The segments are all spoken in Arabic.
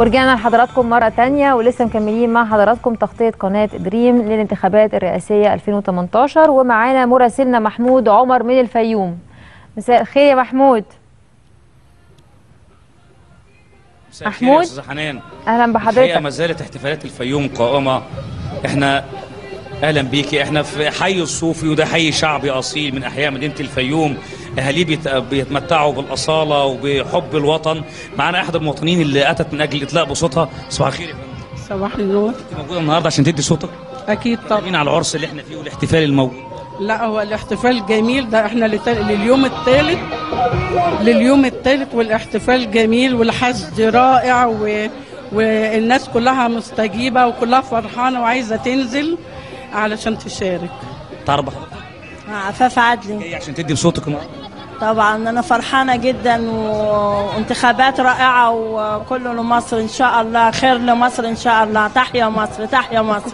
ورجعنا لحضراتكم مرة تانية ولسه مكملين مع حضراتكم تغطية قناة دريم للانتخابات الرئاسية 2018، ومعانا مراسلنا محمود عمر من الفيوم. مساء الخير يا محمود. مساء الخير يا استاذة حنان، اهلا بحضرتك. ما زالت احتفالات الفيوم قائمة. احنا اهلا بيكي، احنا في حي الصوفي وده حي شعبي اصيل من احياء مدينة الفيوم، اهاليه بيتمتعوا بالاصاله وبحب الوطن. معانا احد المواطنين اللي اتت من اجل اطلاق بصوتها. صباح الخير يا فندم. صباح النور. انت موجوده النهارده عشان تدي صوتك؟ اكيد طبعا. مين على العرس اللي احنا فيه والاحتفال الموجود؟ لا هو الاحتفال جميل، ده احنا لليوم الثالث والاحتفال جميل والحشد رائع والناس كلها مستجيبه وكلها فرحانه وعايزه تنزل علشان تشارك. تعرف حضرتك؟ عفاف عدلي. جاي عشان تدي بصوتك النهارده؟ طبعا انا فرحانه جدا، وانتخابات رائعه وكله لمصر ان شاء الله، خير لمصر ان شاء الله. تحيا مصر تحيا مصر.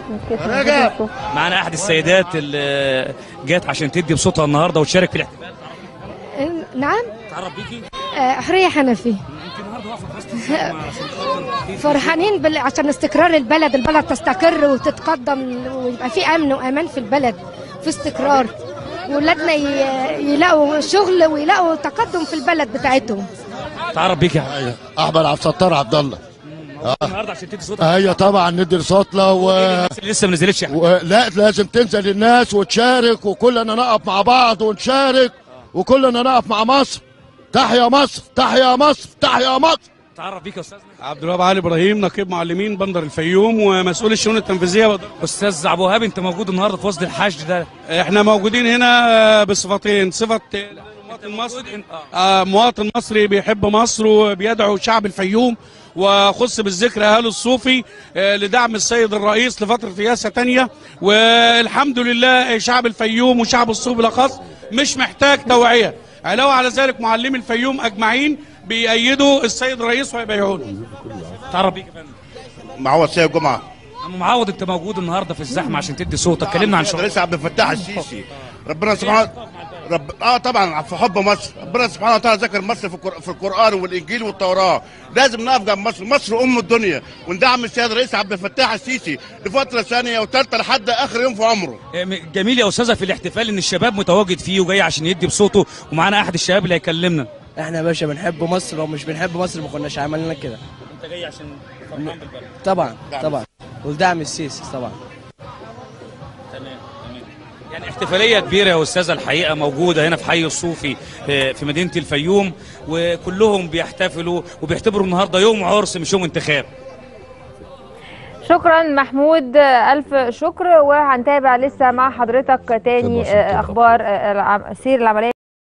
معانا احد السيدات اللي جات عشان تدي بصوتها النهارده وتشارك في الاحتفال. نعم. تعرف بيكي؟ حرية حنفي. فرحانين عشان استقرار البلد، البلد تستقر وتتقدم ويبقى في امن وامان في البلد، في استقرار، ولادنا يلاقوا شغل ويلاقوا تقدم في البلد بتاعتهم. تعرف بيك يا احمد عبد الستار عبد الله. النهارده عشان تدي صوتها. ايوه طبعا ندي صوتنا الناس اللي لسه ما نزلتش لا لازم تنزل الناس وتشارك، وكلنا نقف مع بعض ونشارك، وكلنا نقف مع مصر. تحيا مصر تحيا مصر تحيا مصر. تعرف بيك يا استاذنا؟ عبد الوهاب علي ابراهيم، نقيب معلمين بندر الفيوم ومسؤول الشؤون التنفيذيه. استاذ عبد الوهاب، انت موجود النهارده في وسط الحشد ده. احنا موجودين هنا بصفتين، صفه مواطن مصري، مواطن مصري بيحب مصر وبيدعو شعب الفيوم، وخص بالذكر اهالي الصوفي لدعم السيد الرئيس لفتره رئاسه ثانيه، والحمد لله شعب الفيوم وشعب الصوفي بالاخص مش محتاج توعيه. علاوه على ذلك معلمي الفيوم اجمعين بيأيدوا السيد الرئيس ويبايعوا له. تعرف بيك يا فندم؟ معوض سيد جمعه. عم معوض، انت موجود النهارده في الزحمه عشان تدي صوتك، كلمنا عن شغلك. رئيس عبد الفتاح السيسي ربنا سبحانه طبعا في حب مصر، ربنا سبحانه وتعالى ذكر مصر في القران والانجيل والتوراه. لازم نقف جنب مصر، مصر ام الدنيا، وندعم السيد الرئيس عبد الفتاح السيسي لفتره ثانيه وثالثه لحد اخر يوم في عمره. جميل يا استاذه في الاحتفال ان الشباب متواجد فيه وجاي عشان يدي بصوته، ومعانا احد الشباب اللي هيكلمنا. احنا يا باشا بنحب مصر، لو مش بنحب مصر ما كناش عملنا كده. انت جاي عشان فرحان بالبلد؟ طبعا طبعا، ولدعم السيسي طبعا. تمام. يعني احتفاليه كبيره يا استاذه الحقيقه موجوده هنا في حي الصوفي في مدينه الفيوم، وكلهم بيحتفلوا وبيعتبروا النهارده يوم عرس مش يوم انتخاب. شكرا محمود، الف شكر. وهنتابع لسه مع حضرتك تاني اخبار سير العمليه